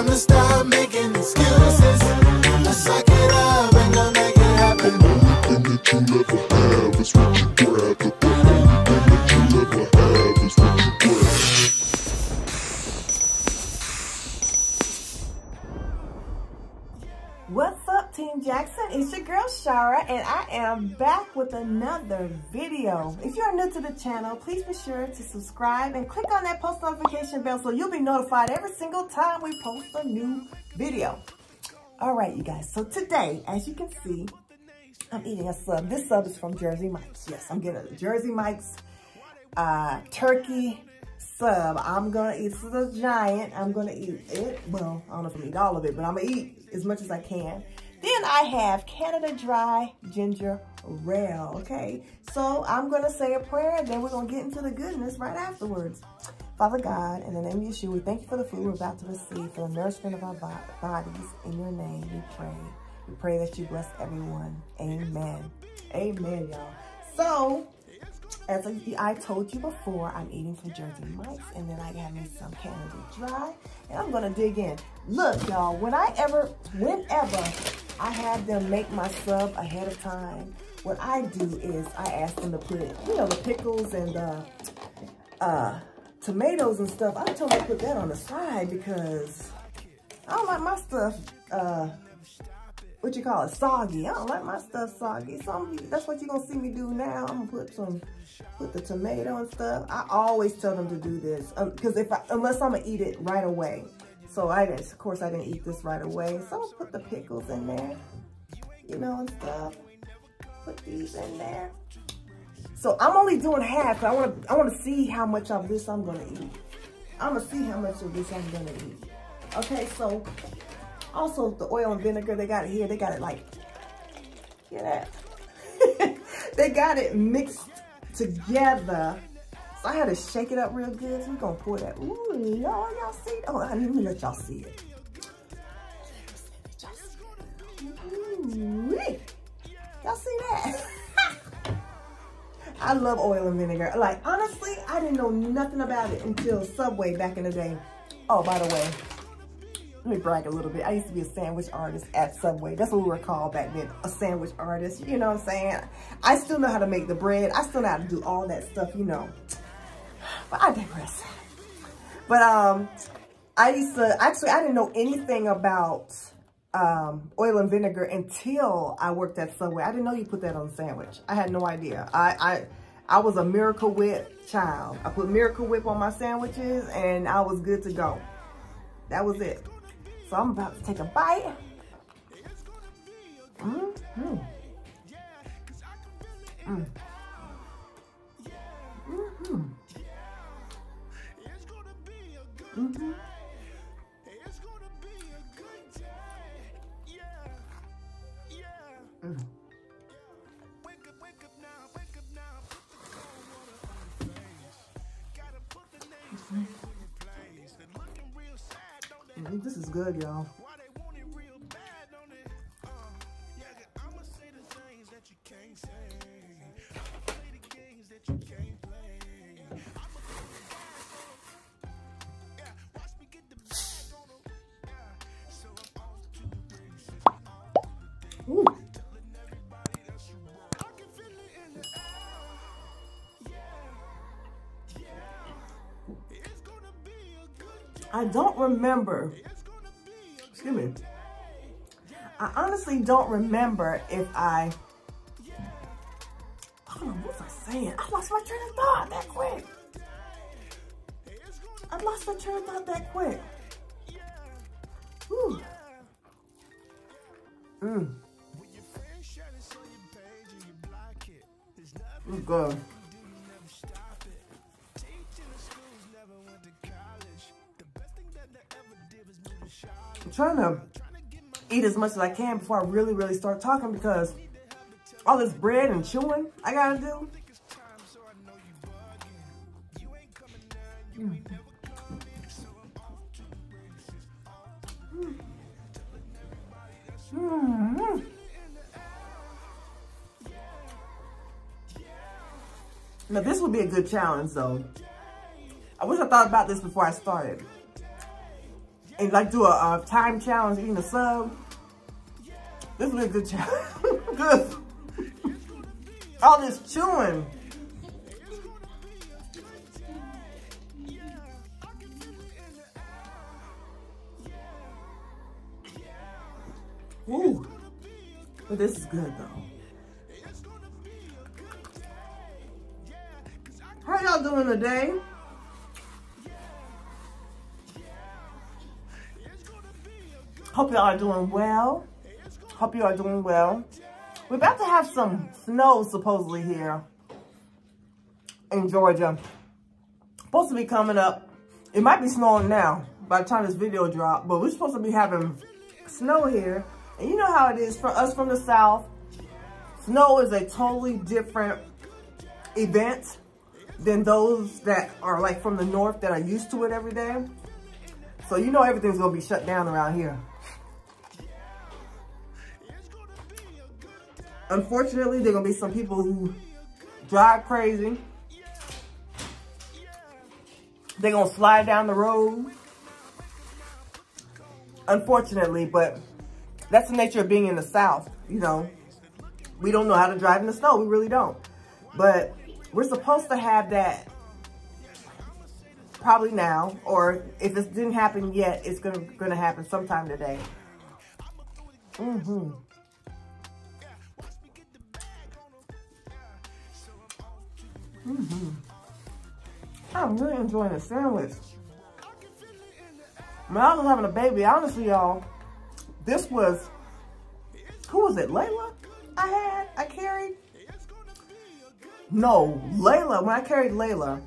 time to stop making excuses. Just suck it up and go make it happen. The only thing that you never have is what you grab. The only thing that you never have is what you grab. What's up, Team Jackson? It's your girl, Shara, and I am back with another video. If you're new to the channel, please be sure to subscribe and click on that post notification bell so you'll be notified every single time we post a new video. All right, you guys, so today, as you can see, I'm eating a sub. This sub is from Jersey Mike's. Yes, I'm getting a Jersey Mike's turkey sub. I'm gonna eat, this is a giant, I'm gonna eat it. Well, I don't know if I'm gonna eat all of it, but I'm gonna eat as much as I can. Then I have Canada Dry ginger ale, okay? So I'm gonna say a prayer and then we're gonna get into the goodness right afterwards. Father God, in the name of Yeshua, we thank you for the food we're about to receive, for the nourishment of our bodies. In your name we pray. We pray that you bless everyone. Amen. Amen, y'all. So, as I told you before, I'm eating from Jersey Mike's, and then I have me some Canada Dry, and I'm gonna dig in. Look, y'all, whenever I have them make my sub ahead of time, what I do is I ask them to put, you know, the pickles and the tomatoes and stuff. I told them to put that on the side because I don't like my stuff, soggy. I don't like my stuff soggy. So that's what you're gonna see me do now. I'm gonna put the tomato and stuff. I always tell them to do this because unless I'm gonna eat it right away. So of course I didn't eat this right away. So I'll put the pickles in there, you know, and stuff. Put these in there. So I'm only doing half. Cause I wanna see how much of this I'm gonna eat. I'm gonna see how much of this I'm gonna eat. Okay, so. Also, the oil and vinegar, they got it here. They got it like, get that? They got it mixed together. So I had to shake it up real good. So we're going to pour that. Ooh, y'all see it? Oh, I didn't even let y'all see it. Y'all see that? I love oil and vinegar. Like, honestly, I didn't know nothing about it until Subway back in the day. Oh, by the way. Let me brag a little bit. I used to be a sandwich artist at Subway. That's what we were called back then, a sandwich artist. You know what I'm saying? I still know how to make the bread. I still know how to do all that stuff, you know. But I digress. But I didn't know anything about oil and vinegar until I worked at Subway. I didn't know you put that on a sandwich. I had no idea. I was a Miracle Whip child. I put Miracle Whip on my sandwiches and I was good to go. That was it. So I'm about to take a bite. This is good, y'all. I don't remember, excuse me, I honestly don't remember if I don't know, what was I saying? I lost my train of thought that quick. Whew. It's good. I'm trying to eat as much as I can before I really, really start talking because all this bread and chewing I gotta do. Now this would be a good challenge though. I wish I thought about this before I started. and like do a time challenge eating a sub. This would be a good challenge. All this chewing. Ooh, but this is good though. How y'all doing today? Hope y'all are doing well. Hope y'all are doing well. We're about to have some snow supposedly here in Georgia. Supposed to be coming up. It might be snowing now by the time this video drops, but we're supposed to be having snow here. And you know how it is for us from the South. Snow is a totally different event than those that are like from the North that are used to it every day. So you know everything's gonna be shut down around here. Unfortunately, there are gonna be some people who drive crazy. They're gonna slide down the road. Unfortunately, but that's the nature of being in the South, you know. We don't know how to drive in the snow, we really don't. But we're supposed to have that probably now, or if it didn't happen yet, it's gonna happen sometime today. Mm-hmm. Mm-hmm. I'm really enjoying the sandwich. When I was having a baby, honestly, y'all, this was, who was it, Layla I carried? No, Layla, when I carried Layla,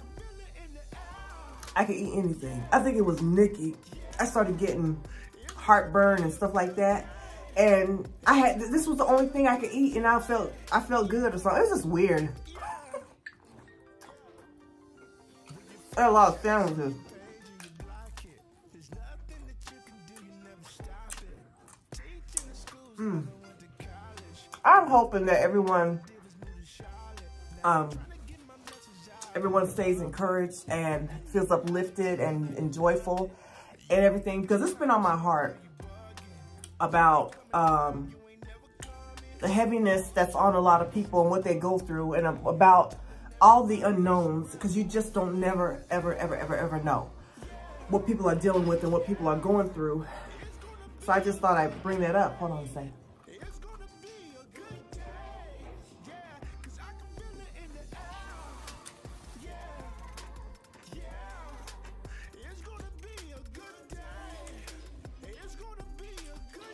I could eat anything. I think it was Nikki. I started getting heartburn and stuff like that. And I had, this was the only thing I could eat and I felt good or something. It was just weird. I had a lot of sandwiches. Mm. I'm hoping that everyone stays encouraged and feels uplifted and joyful and everything, because it's been on my heart about the heaviness that's on a lot of people and what they go through, and about all the unknowns, because you just don't never ever know what people are dealing with and what people are going through. So I just thought I'd bring that up. Hold on a second.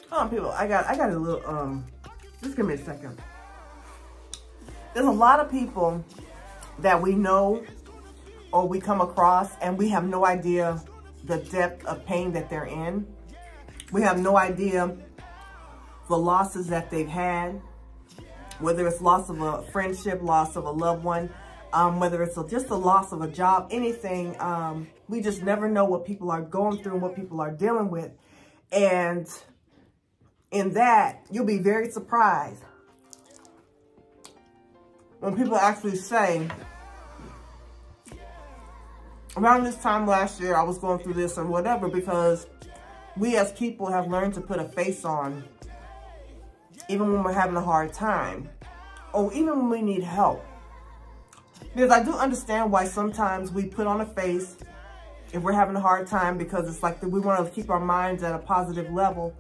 Hold on, people. I got a little just give me a second. There's a lot of people that we know or we come across and we have no idea the depth of pain that they're in. We have no idea the losses that they've had, whether it's loss of a friendship, loss of a loved one, whether it's just a loss of a job, anything. We just never know what people are going through and what people are dealing with. And in that, you'll be very surprised when people actually say, around this time last year, I was going through this or whatever, because we as people have learned to put a face on even when we're having a hard time, or even when we need help. Because I do understand why sometimes we put on a face if we're having a hard time, because it's like that we want to keep our minds at a positive level,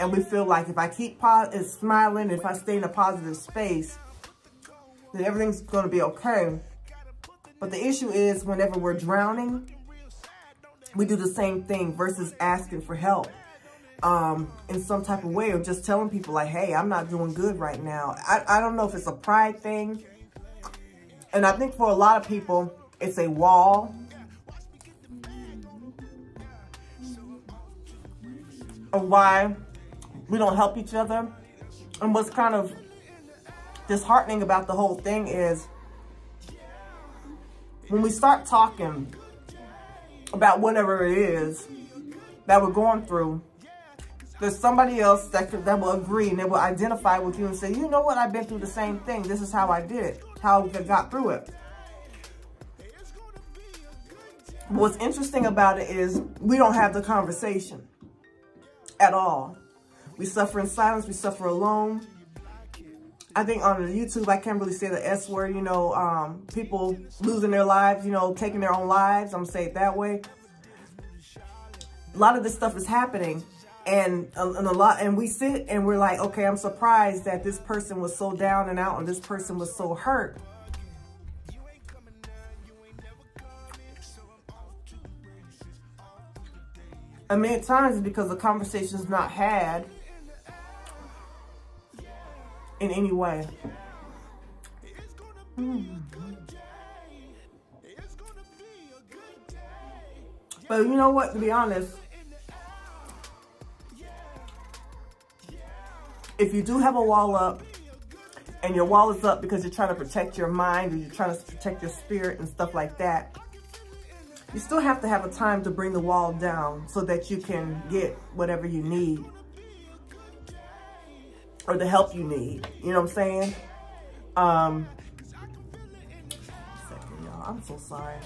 and we feel like if I keep smiling, if I stay in a positive space, then everything's going to be okay. But the issue is whenever we're drowning, we do the same thing versus asking for help in some type of way, or just telling people like, hey, I'm not doing good right now. I don't know if it's a pride thing. And I think for a lot of people, it's a wall. Of why we don't help each other. And what's kind of disheartening about the whole thing is when we start talking about whatever it is that we're going through, there's somebody else that will agree and they will identify with you and say, you know what, I've been through the same thing. This is how I did it, how I got through it. What's interesting about it is we don't have the conversation at all. We suffer in silence. We suffer alone. I think on YouTube, I can't really say the S word, you know, people losing their lives, you know, taking their own lives. I'm going to say it that way. A lot of this stuff is happening and we sit and we're like, okay, I'm surprised that this person was so down and out and this person was so hurt. And many times it's because the conversation's not had in any way. But you know what, to be honest, if you do have a wall up and your wall is up because you're trying to protect your mind or you're trying to protect your spirit and stuff like that, you still have to have a time to bring the wall down so that you can get whatever you need or the help you need. You know what I'm saying? Second, y'all, I'm so sorry.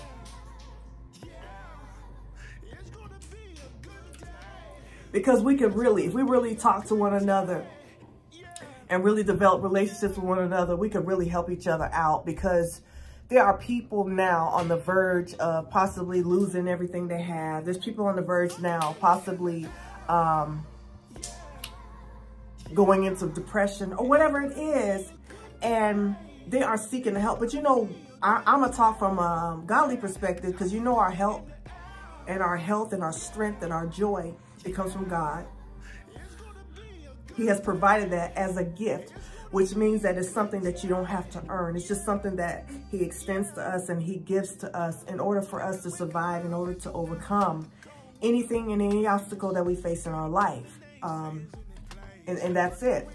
Because we could really, if we really talk to one another and really develop relationships with one another, we could really help each other out, because there are people now on the verge of possibly losing everything they have. There's people on the verge now possibly going into depression or whatever it is, and they are seeking help. But you know, I'm gonna talk from a godly perspective, because you know our help and our health and our strength and our joy, it comes from God. He has provided that as a gift, which means that it's something that you don't have to earn. It's just something that he extends to us and he gives to us in order for us to survive, in order to overcome anything and any obstacle that we face in our life. And that's it.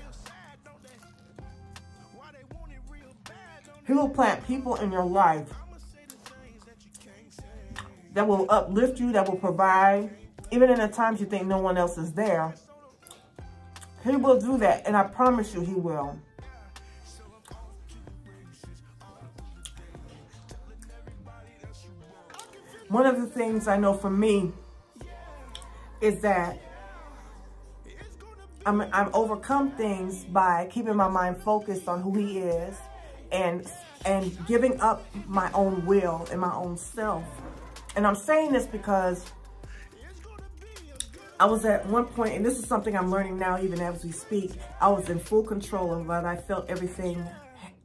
He will plant people in your life that will uplift you, that will provide, even in the times you think no one else is there. He will do that, and I promise you he will. One of the things I know for me is that I'm overcome things by keeping my mind focused on who he is and giving up my own will and my own self. And I'm saying this because I was at one point, and this is something I'm learning now even as we speak, I was in full control of what I felt everything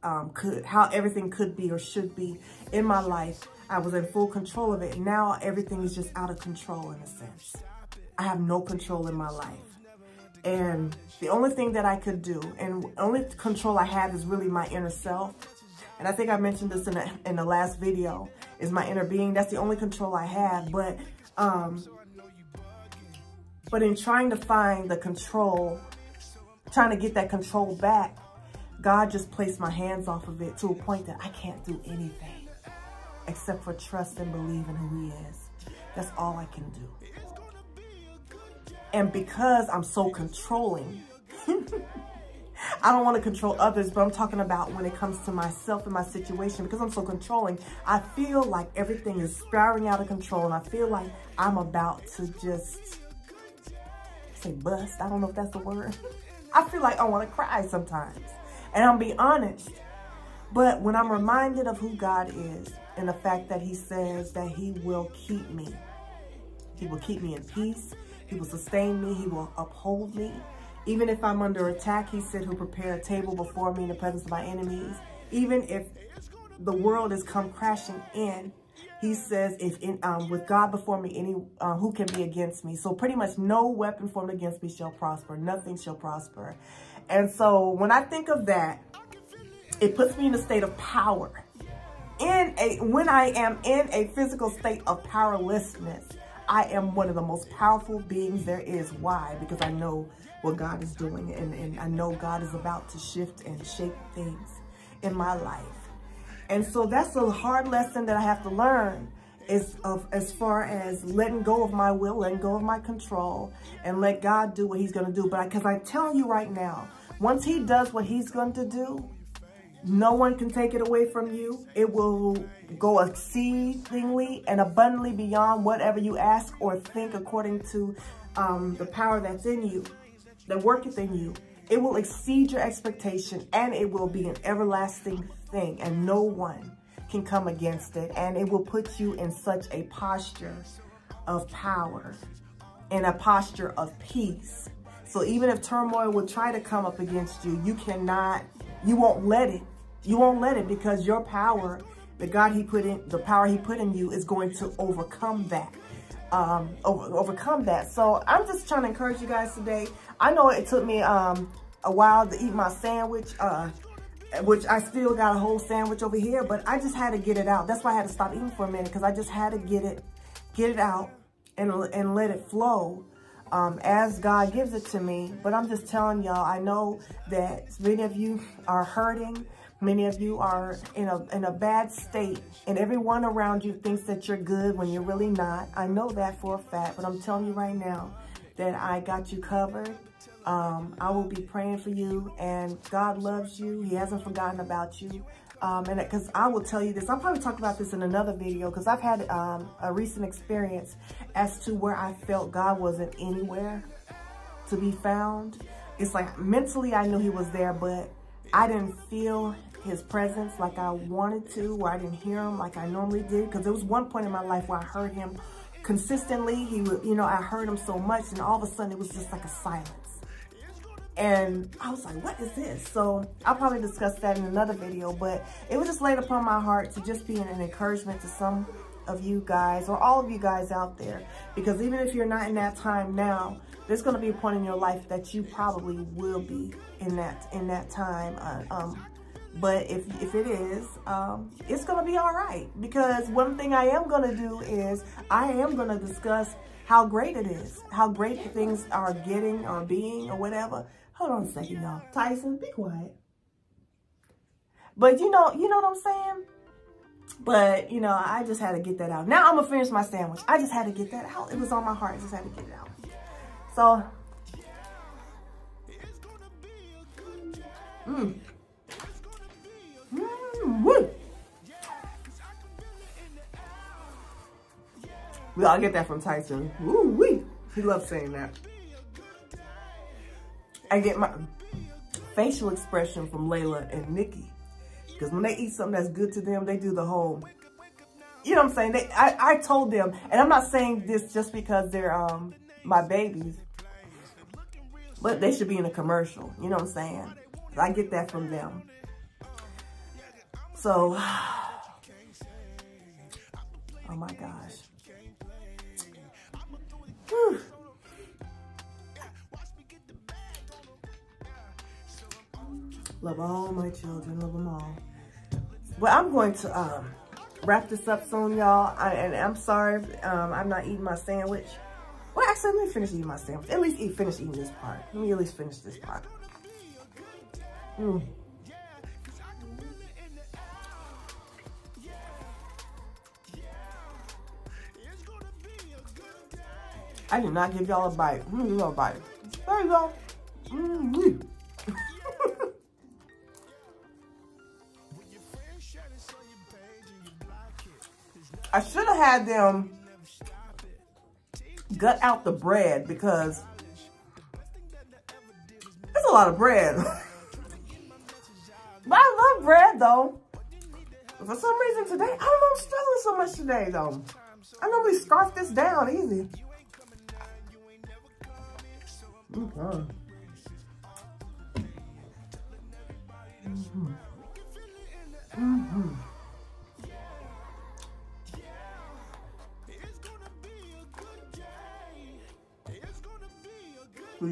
how everything could be or should be in my life. I was in full control of it. Now everything is just out of control in a sense. I have no control in my life. And the only thing that I could do, and the only control I have, is really my inner self. And I think I mentioned this in the last video, is my inner being. That's the only control I have. But in trying to find the control, trying to get that control back, God just placed my hands off of it to a point that I can't do anything except for trust and believe in who he is. That's all I can do. And because I'm so controlling, I don't want to control others, but I'm talking about when it comes to myself and my situation. Because I'm so controlling, I feel like everything is spiraling out of control, and I feel like I'm about to just say bust. I don't know if that's the word. I feel like I want to cry sometimes, and I'll be honest. But when I'm reminded of who God is and the fact that he says that he will keep me, he will keep me in peace, he will sustain me, he will uphold me. Even if I'm under attack, he said he'll prepare a table before me in the presence of my enemies. Even if the world has come crashing in, he says, with God before me, who can be against me? So pretty much no weapon formed against me shall prosper. Nothing shall prosper. And so when I think of that, it puts me in a state of power. When I am in a physical state of powerlessness, I am one of the most powerful beings there is. Why? Because I know what God is doing, and I know God is about to shift and shape things in my life. And so that's a hard lesson that I have to learn, is as far as letting go of my will, letting go of my control, and let God do what he's going to do. But because I tell you right now, once he does what he's going to do, No one can take it away from you. It will go exceedingly and abundantly beyond whatever you ask or think according to the power that's in you, that worketh in you. It will exceed your expectation, and it will be an everlasting thing, and no one can come against it. And it will put you in such a posture of power and a posture of peace. So even if turmoil will try to come up against you, you cannot, you won't let it. You won't let it, because your power, the power he put in you is going to overcome that. Overcome that. So I'm just trying to encourage you guys today. I know it took me a while to eat my sandwich, which I still got a whole sandwich over here, but I just had to get it out. That's why I had to stop eating for a minute, because I just had to get it out and let it flow as God gives it to me. But I'm just telling y'all, I know that many of you are hurting. Many of you are in a bad state, and everyone around you thinks that you're good when you're really not. I know that for a fact, but I'm telling you right now that I got you covered. I will be praying for you, and God loves you. He hasn't forgotten about you. And because I will tell you this, I'll probably talk about this in another video, because I've had a recent experience as to where I felt God wasn't anywhere to be found. It's like mentally I knew he was there, but I didn't feel his presence like I wanted to, or I didn't hear him like I normally did. Because there was one point in my life where I heard him consistently. He would, you know, I heard him so much, and all of a sudden it was just like a silence. And I was like, what is this? So I'll probably discuss that in another video, but it was just laid upon my heart to just be an encouragement to some of you guys, or all of you guys out there. Because even if you're not in that time now, there's going to be a point in your life that you probably will be in that time. But if it is, it's going to be all right. Because one thing I am going to do is I am going to discuss how great it is, how great the things are getting or being or whatever. Hold on a second, y'all. Tyson, be quiet. But you know what I'm saying? But, you know, I just had to get that out. Now I'm going to finish my sandwich. I just had to get that out. It was on my heart. I just had to get it out. So, we all get that from Tyson. Woo-wee. He loves saying that. I get my facial expression from Layla and Nikki, because when they eat something that's good to them, they do the whole, you know what I'm saying? I told them, and I'm not saying this just because they're my babies, but they should be in a commercial, you know what I'm saying? I get that from them. So, oh my gosh. Whew. Love all my children, love them all. Well, I'm going to wrap this up soon, y'all. And I'm sorry, I'm not eating my sandwich. Well, actually, let me finish eating my sandwich. At least finish eating this part. Let me at least finish this part. I did not give y'all a bite. I'm gonna give y'all a bite. There you go. I should have had them gut out the bread, because there's a lot of bread. But I love bread, though. For some reason today, I don't know, I'm struggling so much today, though. I normally scarf this down easy. Okay.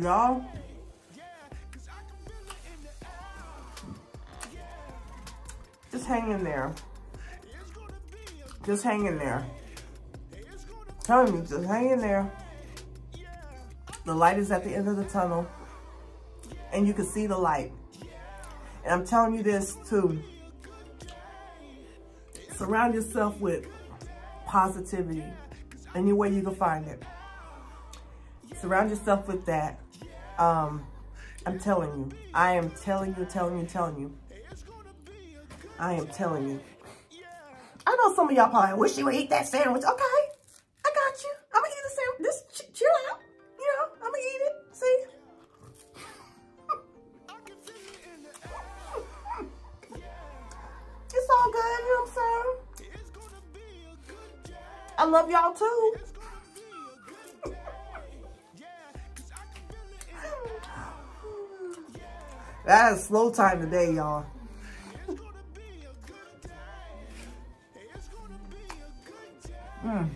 Y'all, just hang in there. Just hang in there. Tell me, just hang in there. The light is at the end of the tunnel, and you can see the light. And I'm telling you this too. Surround yourself with positivity any way you can find it. Surround yourself with that. I'm telling you. I am telling you, telling you, telling you. I am telling you. I know some of y'all probably wish you would eat that sandwich. Okay, I got you. I'm gonna eat the sandwich. Just chill out. You know, I'm gonna eat it. See? It's all good. You know what I'm saying? I love y'all too. That is slow time today, y'all. Mm.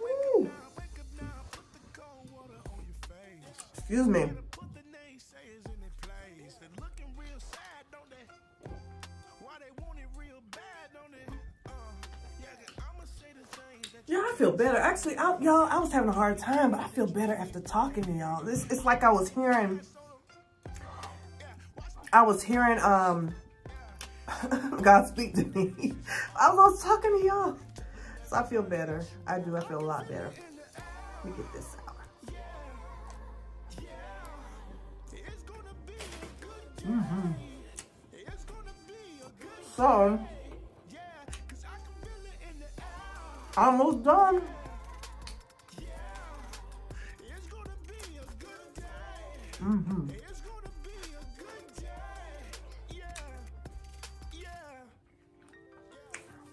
Woo. Excuse me. Yeah, I feel better. Actually, y'all, I was having a hard time, but I feel better after talking to y'all. It's like I was hearing God speak to me. I was talking to y'all. So I feel better. I do. I feel a lot better. Let me get this out. Mm-hmm. So, almost done. Mm-hmm. Mm-hmm.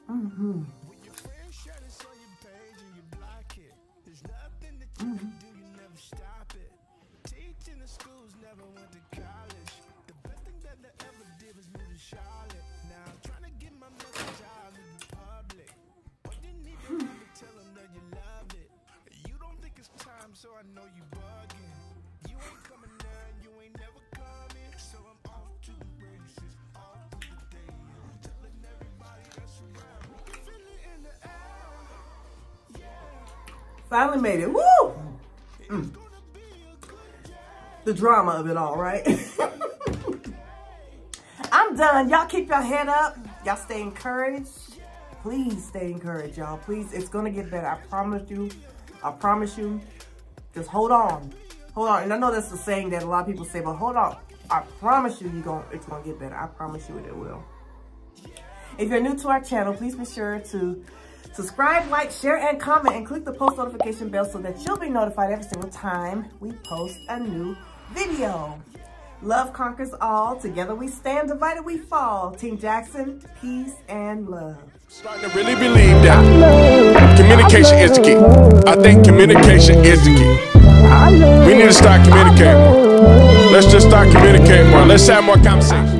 Mm-hmm. So I know you bugging. You ain't coming down, you ain't never coming. So I'm off to races, off to the day. Telling everybody that's around me. You feel it in the air. Yeah. Finally made it. Woo! Mm. The drama of it all, right? I'm done. Y'all keep your head up. Y'all stay encouraged. Please stay encouraged, y'all. Please, it's gonna get better. I promise you. I promise you. Just hold on. Hold on. And I know that's the saying that a lot of people say, but hold on. I promise you it's going to get better. I promise you it will. If you're new to our channel, please be sure to subscribe, like, share, and comment, and click the post notification bell so that you'll be notified every single time we post a new video. Love conquers all. Together we stand, divided we fall. Team Jackson, peace and love. Starting to really believe that communication is the key. I think communication is the key. We need to start communicating more. Let's just start communicating more. Let's have more conversations.